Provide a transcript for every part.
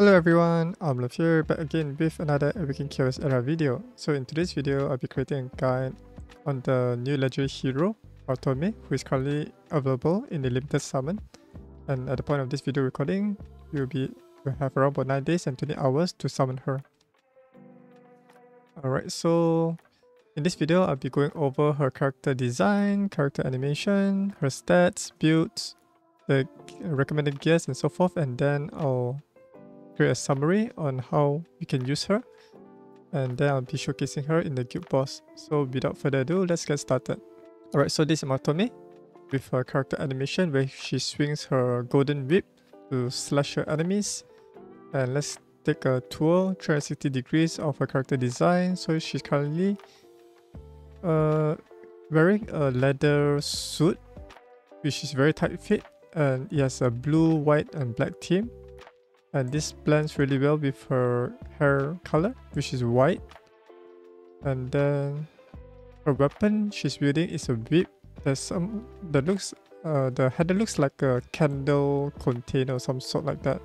Hello everyone, Omlof here, back again with another Awaken Chaos Era video. So in today's video, I'll be creating a guide on the new legendary hero, Martome, who is currently available in the limited summon. And at the point of this video recording, you'll have around about 9 days and 20 hours to summon her. Alright, so in this video, I'll be going over her character design, character animation, her stats, builds, the recommended gears and so forth, and then I'll create a summary on how you can use her, and then I'll be showcasing her in the guild boss. So without further ado, let's get started. Alright, so this is Martome with her character animation where she swings her golden whip to slash her enemies. And let's take a tour 360 degrees of her character design. So she's currently wearing a leather suit which is very tight fit, and it has a blue, white and black theme. And this blends really well with her hair color, which is white. And then her weapon she's wielding is a whip the handle looks like a candle container or some sort like that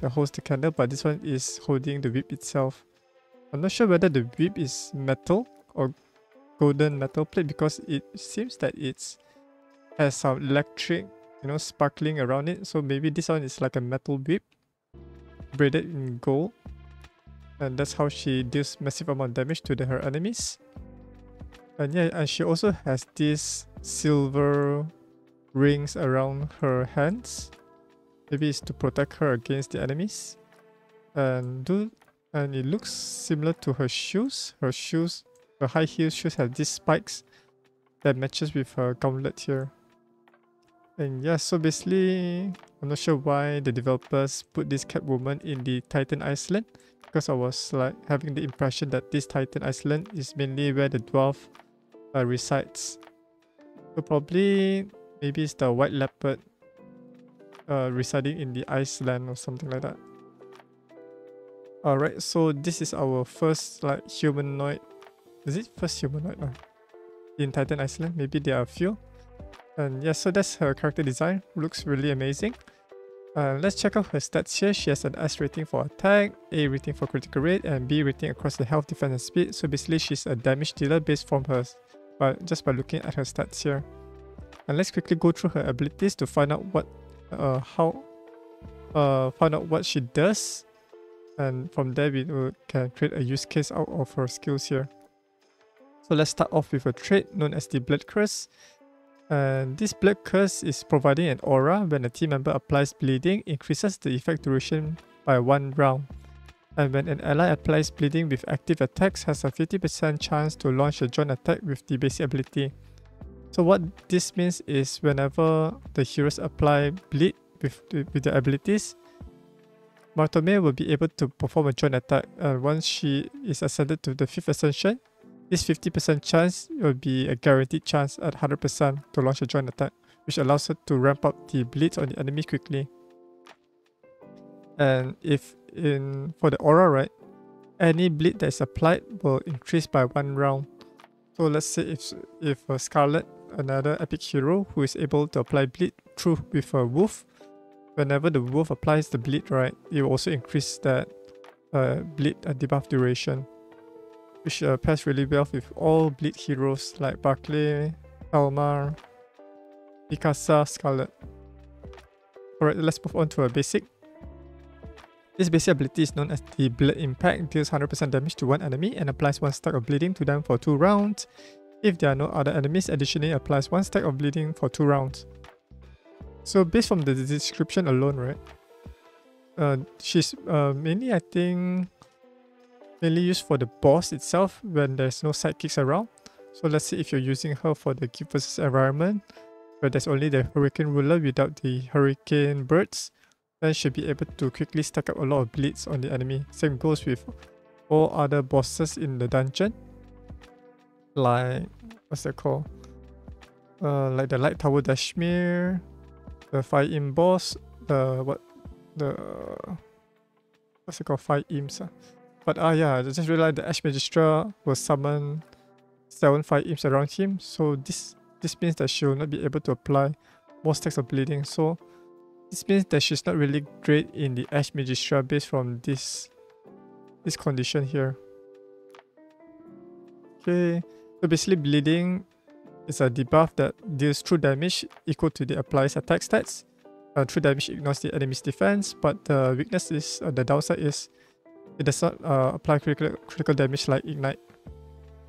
that holds the candle, but this one is holding the whip itself. I'm not sure whether the whip is metal or golden metal plate, because it seems that it has some electric, you know, sparkling around it. So maybe this one is like a metal whip braided in gold, and that's how she deals massive amount of damage to her enemies. And yeah, and she also has these silver rings around her hands. Maybe it's to protect her against the enemies. And it looks similar to her shoes. Her high heel shoes have these spikes that matches with her gauntlet here. And yeah, so basically, I'm not sure why the developers put this Catwoman in the Titan Iceland, because I was like having the impression that this Titan Iceland is mainly where the dwarf resides. So probably, maybe it's the white leopard residing in the Iceland or something like that. Alright, so this is our first like humanoid. Is it first humanoid? In Titan Iceland, maybe there are a few. And yeah, so that's her character design. Looks really amazing. Let's check out her stats here. She has an S rating for attack, A rating for critical rate, and B rating across the health, defense, and speed. So basically, she's a damage dealer based from her, just by looking at her stats here. And let's quickly go through her abilities to find out what, find out what she does, and from there we can create a use case out of her skills here. So let's start off with a trait known as the Blood Curse. And this Blood Curse is providing an aura. When a team member applies bleeding, increases the effect duration by 1 round. And when an ally applies bleeding with active attacks, has a 50% chance to launch a joint attack with the basic ability. So what this means is whenever the heroes apply bleed with their abilities, Martome will be able to perform a joint attack. And once she is ascended to the 5th Ascension, this 50% chance will be a guaranteed chance at 100% to launch a joint attack, which allows her to ramp up the bleeds on the enemy quickly. And for the aura, right, any bleed that is applied will increase by 1 round. So let's say if Scarlet, another epic hero who is able to apply bleed through with a wolf, whenever the wolf applies the bleed, right, it will also increase that bleed debuff duration, which pairs really well with all bleed heroes like Barclay, Kalmar, Mikasa, Scarlet. Alright, let's move on to a basic. This basic ability is known as the Blood Impact. Deals 100% damage to one enemy and applies 1 stack of bleeding to them for 2 rounds. If there are no other enemies, additionally applies 1 stack of bleeding for 2 rounds. So based from the description alone, right, she's mainly, I think, mainly used for the boss itself when there's no sidekicks around. So let's say if you're using her for the Guild vs environment where there's only the Hurricane Ruler without the Hurricane Birds, then she'll be able to quickly stack up a lot of bleeds on the enemy. Same goes with all other bosses in the dungeon, like what's that called, like the Light Tower Dashmir, the Fire Imp boss, what's it called, Fire Imps. But yeah, I just realized the Ash Magistra will summon 7 Fire Imps around him. So this means that she will not be able to apply more stacks of bleeding. So This means that she's not really great in the Ash Magistra based from this condition here. Okay, so basically bleeding is a debuff that deals true damage equal to the applies attack stats. True damage ignores the enemy's defense, but the weakness is, the downside is, it does not apply critical damage like Ignite.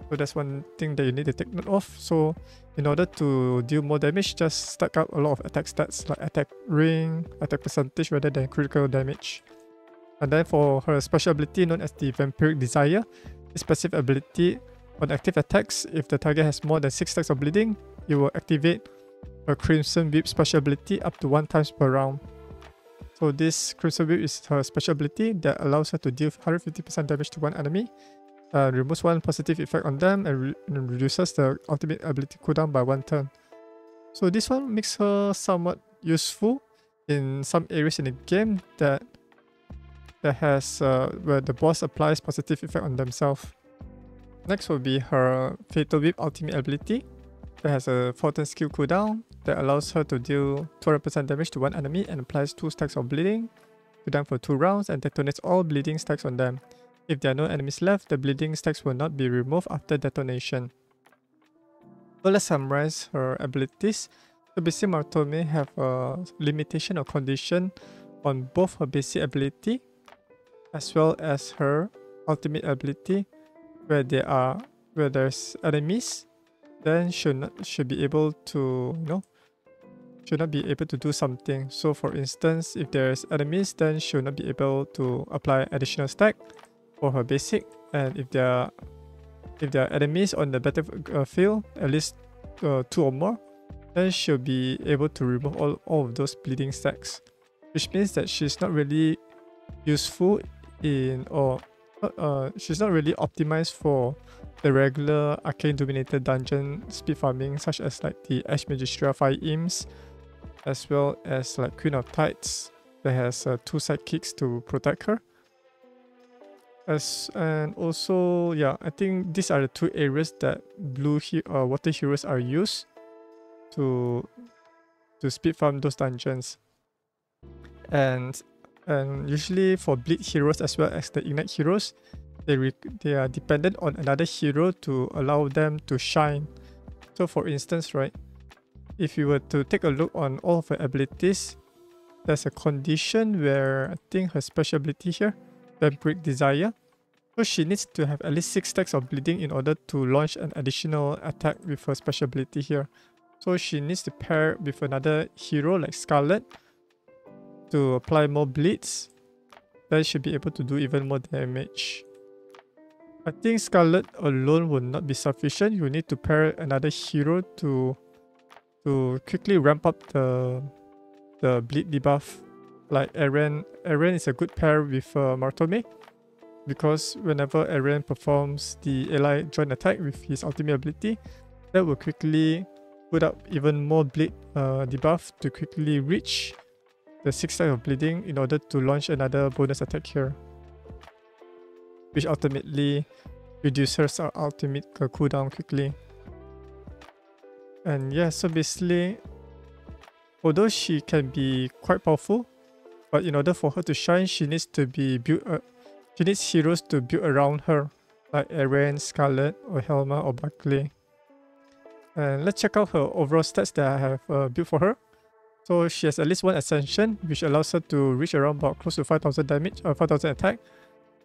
So that's one thing that you need to take note of. So in order to deal more damage, just stack up a lot of attack stats like attack ring, attack percentage rather than critical damage. And then for her special ability known as the Vampiric Desire, this passive ability on active attacks, if the target has more than 6 stacks of bleeding, it will activate her Crimson Whip special ability up to 1 time per round. So this Crimson Whip is her special ability that allows her to deal 150% damage to one enemy, removes one positive effect on them, and reduces the ultimate ability cooldown by 1 turn. So this one makes her somewhat useful in some areas in the game that has where the boss applies positive effect on themselves. Next will be her Fatal Whip ultimate ability that has a 4-turn skill cooldown that allows her to deal 200% damage to one enemy and applies 2 stacks of bleeding to them for 2 rounds and detonates all bleeding stacks on them. If there are no enemies left, the bleeding stacks will not be removed after detonation. So let's summarize her abilities. So basically Martome have a limitation or condition on both her basic ability as well as her ultimate ability, where there's enemies, then should not be able to do something. So for instance, if there's enemies, then she'll not be able to apply additional stack for her basic, and if there are enemies on the battlefield, at least 2 or more, then she'll be able to remove all of those bleeding stacks, which means that she's not really useful in, or she's not really optimized for the regular arcane dominated dungeon speed farming, such as like the Ash Magistra 5 imps, as well as like Queen of Tides that has 2 sidekicks to protect her. And also, yeah, I think these are the 2 areas that water heroes are used to speed farm those dungeons. And usually for bleed heroes as well as the ignite heroes, they are dependent on another hero to allow them to shine. So for instance, right, if you were to take a look on all of her abilities, there's a condition where I think her special ability here, Vampiric Desire, so she needs to have at least 6 stacks of bleeding in order to launch an additional attack with her special ability here. So she needs to pair with another hero like Scarlet to apply more bleeds, then she'll be able to do even more damage. I think Scarlet alone will not be sufficient. You need to pair another hero to quickly ramp up the bleed debuff. Like Eren. Eren is a good pair with Martome, because whenever Eren performs the ally joint attack with his ultimate ability, that will quickly put up even more bleed debuff to quickly reach the 6 stack of bleeding in order to launch another bonus attack here, which ultimately reduces our ultimate cooldown quickly. And yeah, so basically, although she can be quite powerful, but in order for her to shine, she needs heroes to build around her, like Eren, Scarlet, or Helma, or Barclay. And let's check out her overall stats that I have built for her. So she has at least 1 ascension, which allows her to reach around about close to 5,000 damage or 5,000 attack.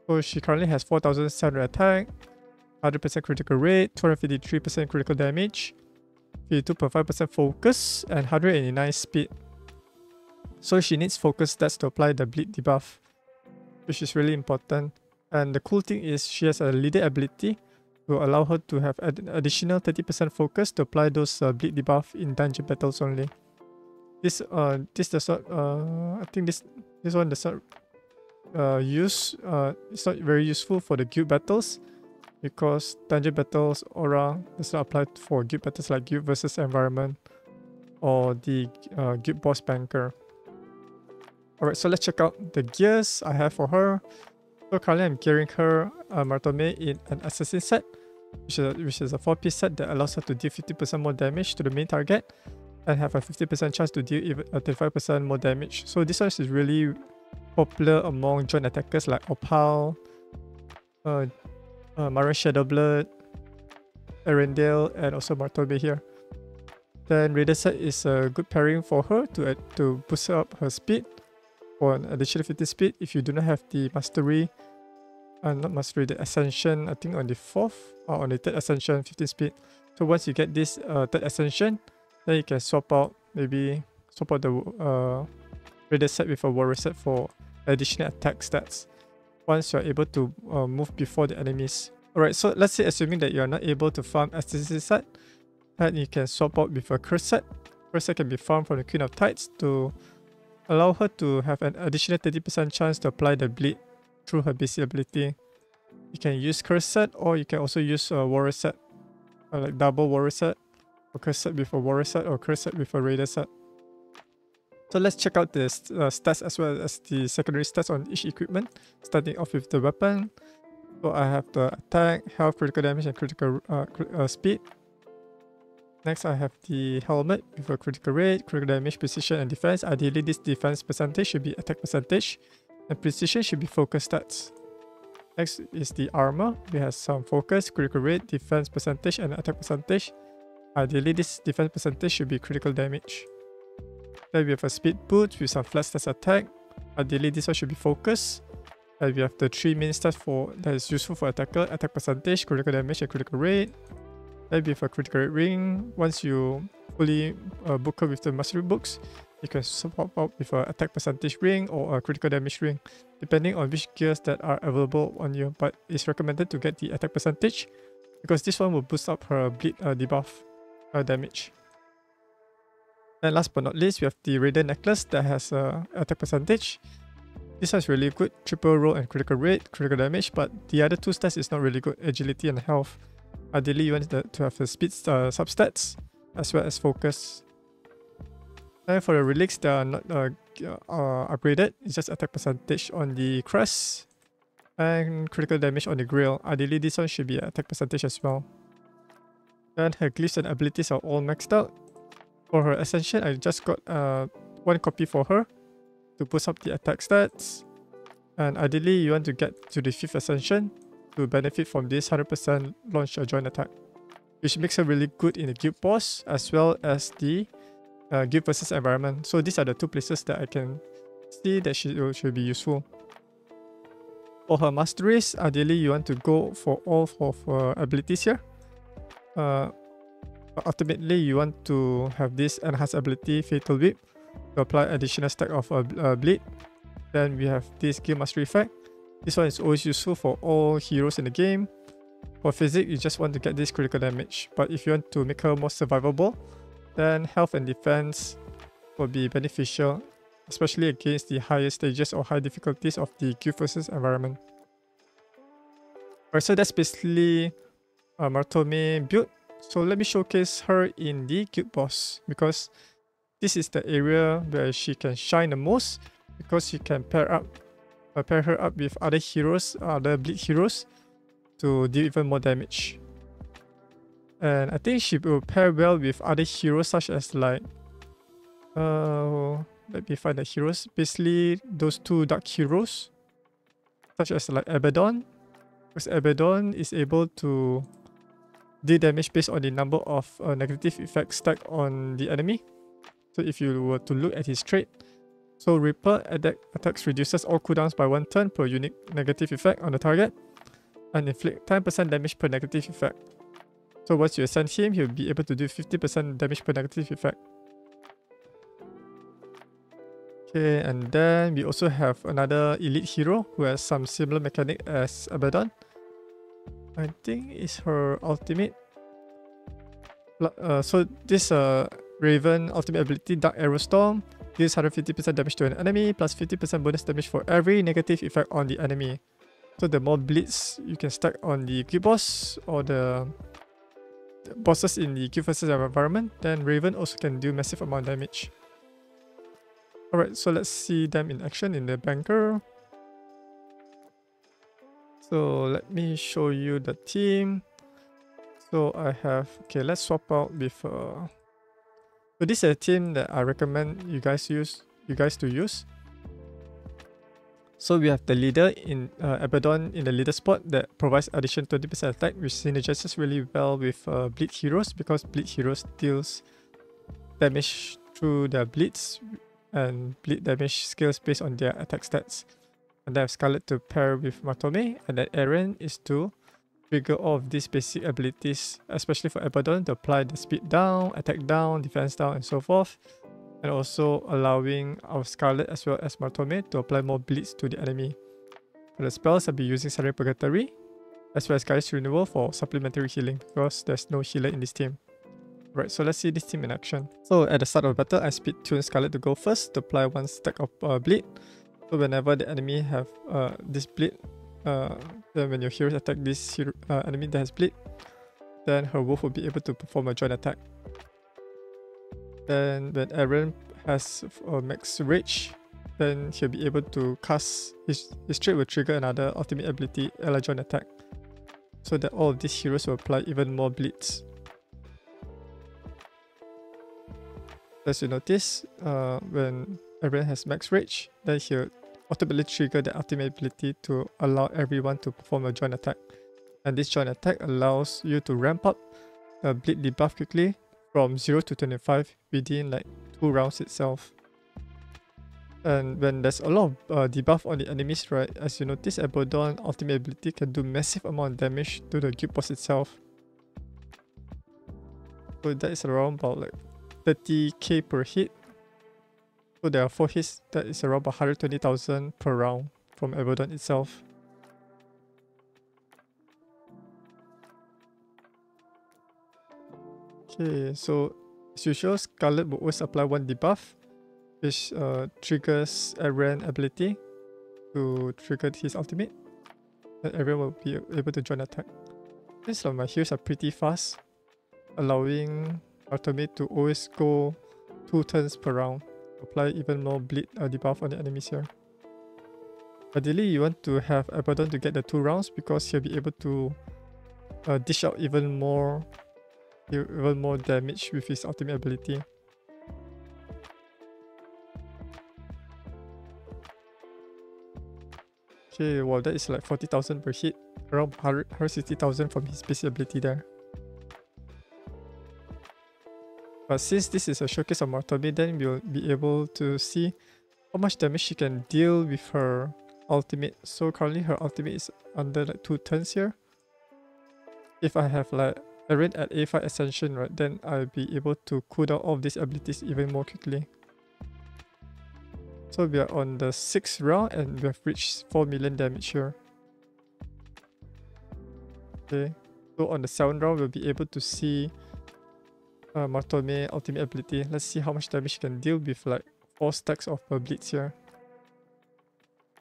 So she currently has 4,700 attack, 100% critical rate, 253% critical damage, 52.5% focus, and 189 speed. So she needs focus stats to apply the bleed debuff, which is really important. And the cool thing is she has a leader ability to allow her to have an additional 30% focus to apply those bleed debuff in dungeon battles only. This does not, I think this one does not it's not very useful for the guild battles, because dungeon battles aura does not apply for guild battles like guild versus environment or the guild boss banker. Alright, so let's check out the gears I have for her. So currently I'm gearing her, Martome, in an assassin set, which is a 4-piece set that allows her to deal 50% more damage to the main target and have a 50% chance to deal even 35% more damage. So this one is really popular among joint attackers like Opal, Mara Shadowblood, Arendelle, and also Martome here. Then Raider set is a good pairing for her to boost up her speed for an additional 50 speed if you do not have the mastery, the ascension, I think on the 4th or on the 3rd ascension, 15 speed. So once you get this 3rd ascension, then you can swap out, maybe swap out the Raider set with a Warrior set for additional attack stats once you're able to move before the enemies. Alright, so let's say assuming that you're not able to farm Aesthetic set, and you can swap out with a Curse set. Curse set can be farmed from the Queen of Tides to allow her to have an additional 30% chance to apply the bleed through her basic ability. You can use Curse set, or you can also use a Warrior set, like double Warrior set, or Curse set with a Warrior set, or Curse set with a Raider set. So let's check out the stats as well as the secondary stats on each equipment, starting off with the weapon. So I have the attack, health, critical damage, and critical speed. Next, I have the helmet with a critical rate, critical damage, precision, and defense. Ideally, this defense percentage should be attack percentage, and precision should be focus stats. Next is the armor. We have some focus, critical rate, defense percentage, and attack percentage. Ideally, this defense percentage should be critical damage. Then we have a speed boot with some flat stats attack. Ideally, this one should be focus. And we have the 3 main stats that is useful for attacker: attack percentage, critical damage, and critical rate. Then we have a critical rate ring. Once you fully book her with the mastery books, you can swap out with an attack percentage ring or a critical damage ring, depending on which gears that are available on you. But it's recommended to get the attack percentage because this one will boost up her bleed debuff damage. And last but not least, we have the Raider necklace that has an attack percentage. This one's really good, triple roll and critical rate, critical damage, but the other 2 stats is not really good, agility and health. Ideally, you want to have the speed substats as well as focus. And for the relics, they are not upgraded, it's just attack percentage on the crest and critical damage on the grail. Ideally, this one should be attack percentage as well. And her glyphs and abilities are all maxed out. For her ascension, I just got 1 copy for her to boost up the attack stats, and ideally you want to get to the 5th ascension to benefit from this 100% launch a joint attack, which makes her really good in the guild boss as well as the guild versus environment. So these are the 2 places that I can see that she should be useful. For her masteries, ideally you want to go for all of her abilities here. Ultimately you want to have this enhanced ability Fatal Whip to apply additional stack of bleed. Then we have this guild mastery effect. This one is always useful for all heroes in the game. For physic, you just want to get this critical damage, but if you want to make her more survivable, then health and defense will be beneficial, especially against the higher stages or high difficulties of the guild versus environment. Alright, so that's basically a Martome build. So let me showcase her in the guild boss, because this is the area where she can shine the most, because you can pair her up with other heroes, other bleed heroes, to deal even more damage. And I think she will pair well with other heroes such as like, let me find the heroes. Basically, those 2 dark heroes, such as like Abaddon, because Abaddon is able to deal damage based on the number of negative effects stacked on the enemy. So if you were to look at his trait, so Reaper attacks reduces all cooldowns by 1 turn per unique negative effect on the target and inflict 10% damage per negative effect. So once you ascend him, he'll be able to do 50% damage per negative effect. Okay, and then we also have another elite hero who has some similar mechanic as Abaddon. I think it's her ultimate. So this Raven ultimate ability Dark Arrow Storm deals 150% damage to an enemy plus 50% bonus damage for every negative effect on the enemy. So the more bleeds you can stack on the guild boss or the bosses in the guild versus environment, then Raven also can do massive amount of damage. Alright, so let's see them in action in the Banker. So let me show you the team. So I have, okay, let's swap out with So this is a team that I recommend you guys to use. So we have the leader in Abaddon in the leader spot that provides additional 20% attack, which synergizes really well with bleed heroes, because bleed heroes deals damage through their bleeds and bleed damage scales based on their attack stats. And then I have Scarlet to pair with Martome, and then Eren is to trigger all of these basic abilities, especially for Abaddon, to apply the speed down, attack down, defense down, and so forth. And also allowing our Scarlet as well as Martome to apply more bleeds to the enemy. For the spells, I'll be using Silent Purgatory as well as Gaia's Renewal for supplementary healing, because there's no healer in this team. Right, so let's see this team in action. So at the start of the battle, I speed tune Scarlet to go first to apply one stack of bleed. So whenever the enemy have this bleed, then when your heroes attack this enemy that has bleed, then her wolf will be able to perform a joint attack. Then when Eren has max rage, then he'll be able to cast his trait will trigger another ultimate ability, Ally Joint Attack, so that all of these heroes will apply even more bleeds. As you notice, when Eren has max rage, then he'll automatically trigger the ultimate ability to allow everyone to perform a joint attack, and this joint attack allows you to ramp up a bleed debuff quickly from 0 to 25 within like 2 rounds itself. And when there's a lot of debuff on the enemies, right, as you notice, Abaddon ultimate ability can do massive amount of damage to the guild boss itself. So that is around about like 30k per hit. So there are 4 hits, that is around about 120,000 per round from Abaddon itself. Okay, so as usual, Scarlet will always apply one debuff, which triggers Eren ability to trigger his ultimate, and Eren will be able to join attack. This of my heals are pretty fast, allowing Martome to always go 2 turns per round, apply even more bleed debuff on the enemies here. Ideally, you want to have Abaddon to get the 2 rounds, because he'll be able to dish out even more damage with his ultimate ability. Okay, well, that is like 40,000 per hit, around 160,000 from his basic ability there. But since this is a showcase of Martome, then we'll be able to see how much damage she can deal with her ultimate. So currently her ultimate is under like 2 turns here. If I have like Eren at A5 Ascension, right, then I'll be able to cooldown all of these abilities even more quickly. So we are on the 6th round and we have reached 4 million damage here. Okay, so on the 7th round, we'll be able to see Martome ultimate ability. Let's see how much damage she can deal with like 4 stacks of her bleeds here.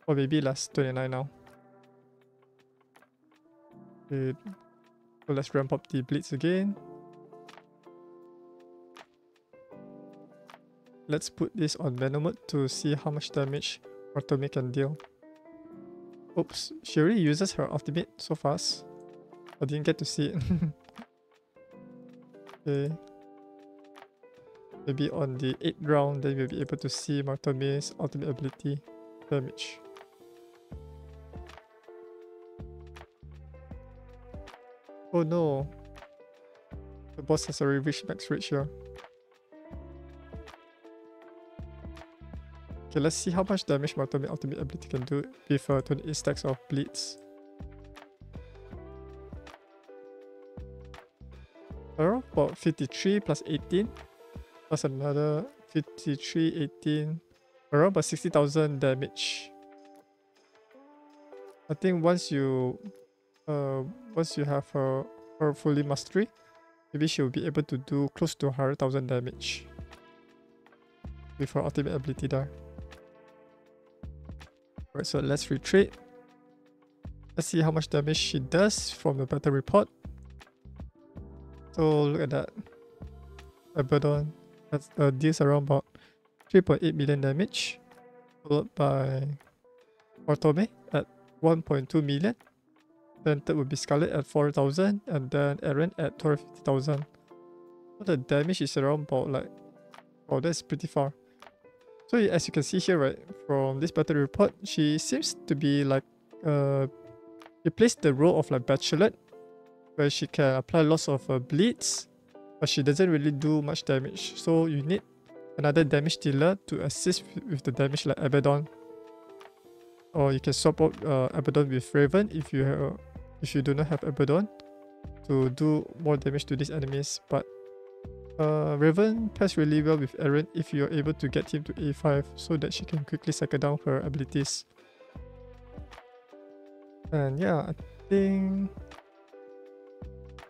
Or maybe last 29 now. Okay. So let's ramp up the bleeds again. Let's put this on Venom mode to see how much damage Martome can deal. Oops, she already uses her ultimate so fast. I didn't get to see it. Okay. Maybe on the 8th round, then we'll be able to see Martome's ultimate ability damage. Oh no, the boss has already reached max reach here. Okay, let's see how much damage Martome ultimate ability can do with 28 stacks of bleeds. Around about 53 plus 18 plus another 53, 18, around about 60,000 damage. I think once you have her fully mastery, maybe she'll be able to do close to 100,000 damage with her ultimate ability there. Alright, so let's retreat. Let's see how much damage she does from the battle report. So look at that. Abaddon deals around about 3.8 million damage, followed by Martome at 1.2 million. Then third would be Scarlet at 4,000, and then Eren at 250,000. So the damage is around about like Oh, that's pretty far. So as you can see here, right, from this battle report, she seems to be like she plays the role of like Bachelorette, where she can apply lots of bleeds, but she doesn't really do much damage. So you need another damage dealer to assist with the damage, like Abaddon. Or you can swap out Abaddon with Raven if you do not have Abaddon, to do more damage to these enemies. But Raven pairs really well with Eren if you're able to get him to A5 so that she can quickly cycle down her abilities. And yeah, I think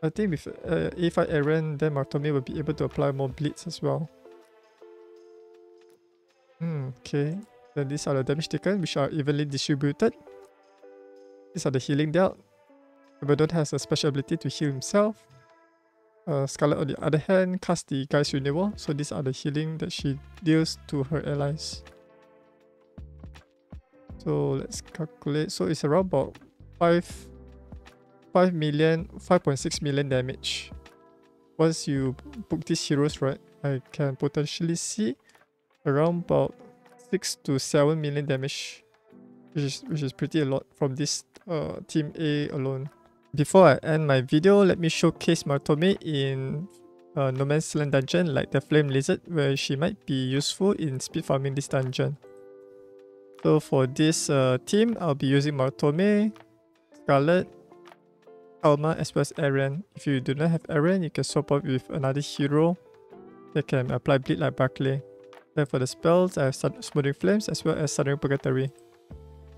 with A5 Eren, then Martome will be able to apply more bleeds as well. Okay, then these are the damage taken, which are evenly distributed. These are the healing dealt. Abaddon has a special ability to heal himself. Scarlet, on the other hand, casts the Guise Renewal, so these are the healing that she deals to her allies. So let's calculate. So it's around about 5.6 million damage. Once you book these heroes, right, I can potentially see around about 6 to 7 million damage, which is pretty a lot from this team A alone. Before I end my video, let me showcase Martome in No Man's Land dungeon, like the Flame Lizard, where she might be useful in speed farming this dungeon. So for this team, I'll be using Martome, Scarlet, Kalmar, as well as Arien. If you do not have Arien, you can swap up with another hero that can apply bleed like Barclay. Then for the spells, I have Smoothing Flames as well as Sundering Purgatory.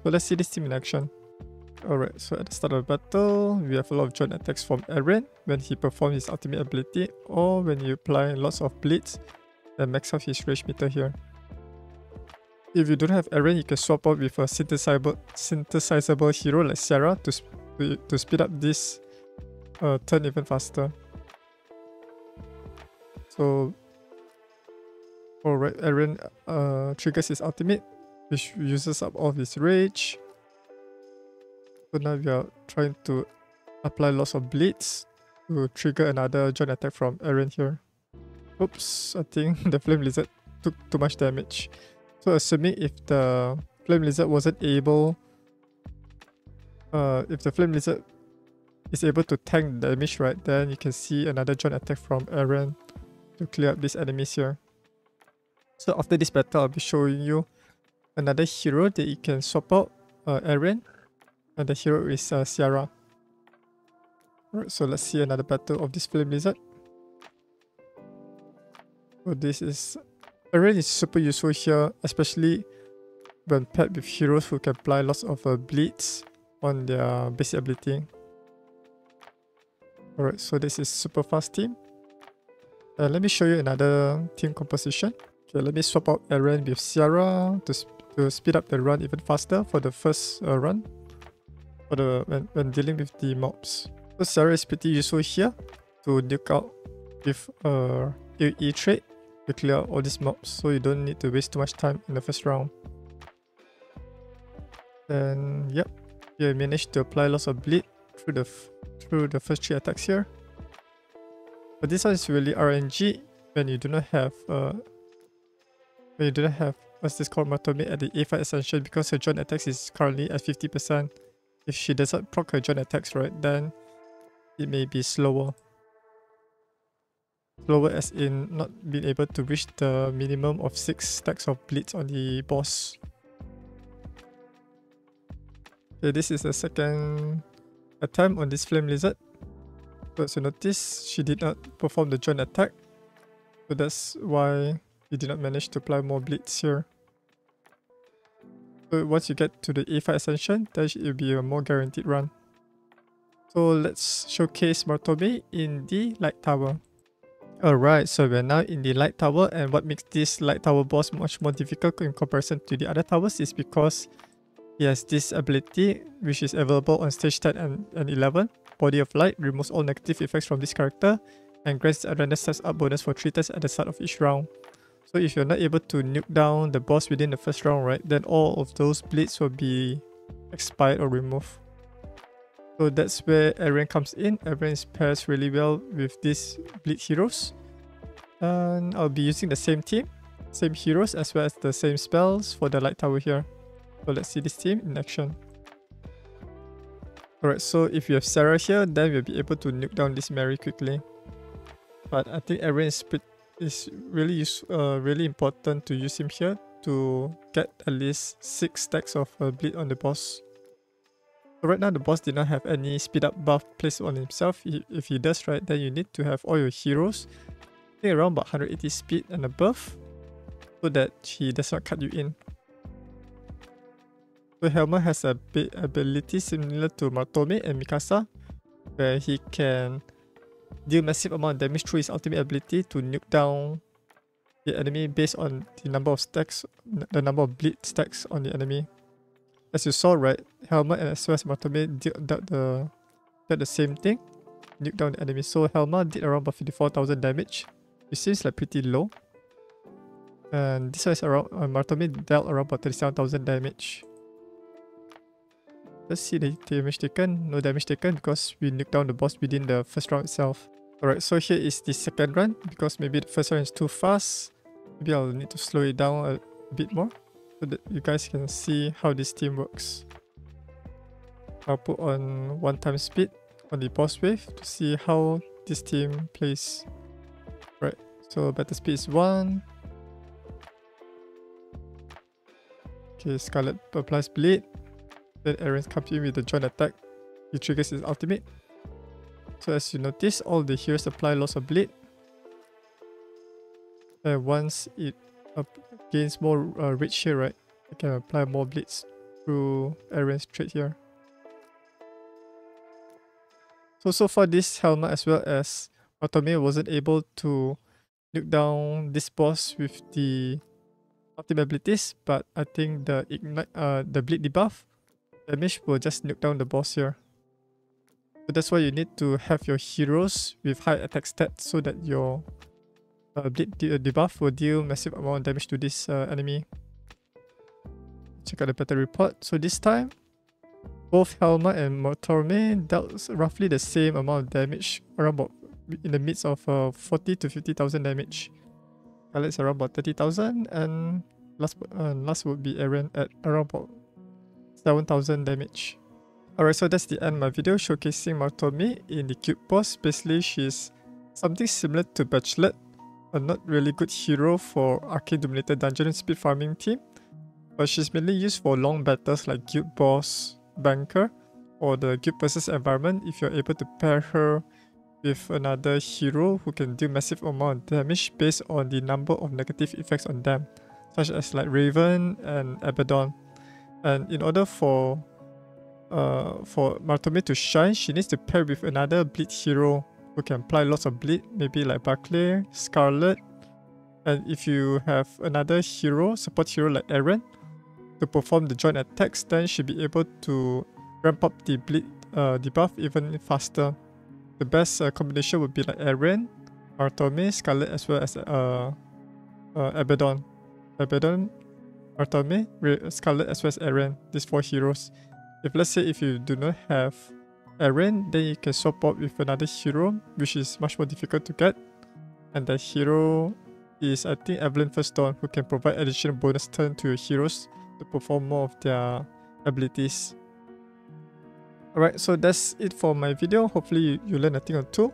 So let's see this team in action. Alright, so at the start of the battle, we have a lot of joint attacks from Eren when he performs his ultimate ability, or when you apply lots of bleeds and max out his rage meter here. If you don't have Eren, you can swap out with a synthesizable hero like Ciara to speed up this turn even faster. So, alright, Eren triggers his ultimate, which uses up all of his rage. So now we are trying to apply lots of bleeds to trigger another joint attack from Eren here. Oops, I think the Flame Lizard took too much damage. So assuming if the Flame Lizard wasn't able... if the Flame Lizard is able to tank the damage, right, then you can see another joint attack from Eren to clear up these enemies here. So after this battle, I'll be showing you another hero that you can swap out, Eren. And the hero is Ciara. Alright, so let's see another battle of this Flame Lizard. So this is... Arien is super useful here, especially when paired with heroes who can apply lots of bleeds on their basic ability. Alright, so this is super fast team. Let me show you another team composition. Okay, let me swap out Arien with Ciara to speed up the run even faster for the first run. When dealing with the mobs. So Ciara is pretty useful here to nuke out with AoE trait to clear all these mobs, so you don't need to waste too much time in the first round. Then yep, you managed to apply lots of bleed through the first 3 attacks here. But this one is really RNG when you do not have what's this called, Martome at the A5 Ascension, because her joint attacks is currently at 50%. If she doesn't proc her joint attacks, right, then it may be slower. Slower as in not being able to reach the minimum of 6 stacks of bleeds on the boss. Okay, this is the second attempt on this Flame Lizard. But as you notice, she did not perform the joint attack. So that's why we did not manage to apply more bleeds here. So once you get to the A5 Ascension, then it will be a more guaranteed run. So let's showcase Martome in the Light Tower. Alright, so we're now in the Light Tower, and what makes this Light Tower boss much more difficult in comparison to the other towers is because he has this ability, which is available on stage 10 and 11. Body of Light removes all negative effects from this character and grants a random stats up bonus for 3 tests at the start of each round. So if you're not able to nuke down the boss within the first round, right, then all of those bleeds will be expired or removed. So that's where Eren comes in. Eren pairs really well with these bleed heroes. And I'll be using the same team, same heroes, as well as the same spells for the light tower here. So let's see this team in action. Alright, so if you have Ciara here, then we'll be able to nuke down this Mary quickly. But I think Arien is really important to use him here to get at least 6 stacks of bleed on the boss. So right now the boss did not have any speed up buff placed on himself. If he does, right, then you need to have all your heroes around about 180 speed and above so that he does not cut you in. So Helma has a ability similar to Martome and Mikasa, where he can deal massive amount of damage through his ultimate ability to nuke down the enemy based on the number of stacks, the number of bleed stacks on the enemy. As you saw, right, Helma and as well as Martome did the same thing, nuke down the enemy. So Helma did around about 54,000 damage. It seems like pretty low. And this one is around, Martome dealt around about 37,000 damage. Let's see the damage taken. No damage taken because we nuked down the boss within the first round itself. Alright, so here is the second run because maybe the first round is too fast. Maybe I'll need to slow it down a bit more so that you guys can see how this team works. I'll put on 1x speed on the boss wave to see how this team plays. Right, so battle speed is 1. Okay, Scarlet applies bleed. Then Eren comes in with the joint attack. He triggers his ultimate. So as you notice, all the heroes apply lots of bleed. And once it gains more reach here, right, it can apply more bleeds through Eren's trait here. So far this Helma as well as Martome wasn't able to nuke down this boss with the ultimate abilities, but I think the ignite, the bleed debuff damage will just nuke down the boss here. So that's why you need to have your heroes with high attack stats so that your bleed debuff will deal massive amount of damage to this enemy. Check out the battle report. So this time, both Helma and Martome dealt roughly the same amount of damage, around about in the midst of 40 to 50,000 damage. Scarlet's around about 30,000, and last would be Eren at around about 7,000 damage. Alright, so that's the end of my video showcasing Martome in the cube boss. Basically, she's something similar to Bachelette, a not really good hero for arcane dominated dungeon and speed farming team, but she's mainly used for long battles like guild boss, banker, or the guild versus environment if you're able to pair her with another hero who can do massive amount of damage based on the number of negative effects on them, such as like Raven and Abaddon. And in order for Martome to shine, she needs to pair with another bleed hero who can apply lots of bleed, maybe like Barclay, Scarlet, and if you have another hero, support hero like Eren, to perform the joint attacks, then she'll be able to ramp up the bleed debuff even faster. The best combination would be like Eren, Martome, Scarlet, as well as Abaddon. Martome, Scarlet, as well as Eren, these 4 heroes. If let's say if you do not have Eren, then you can swap out with another hero, which is much more difficult to get. And that hero is, I think, Evelyn First Dawn, who can provide additional bonus turn to your heroes to perform more of their abilities. Alright, so that's it for my video. Hopefully you learned a thing or two.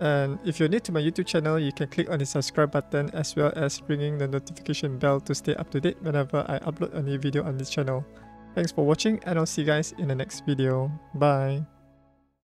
And if you're new to my YouTube channel, you can click on the subscribe button as well as ringing the notification bell to stay up to date whenever I upload a new video on this channel. Thanks for watching, and I'll see you guys in the next video. Bye!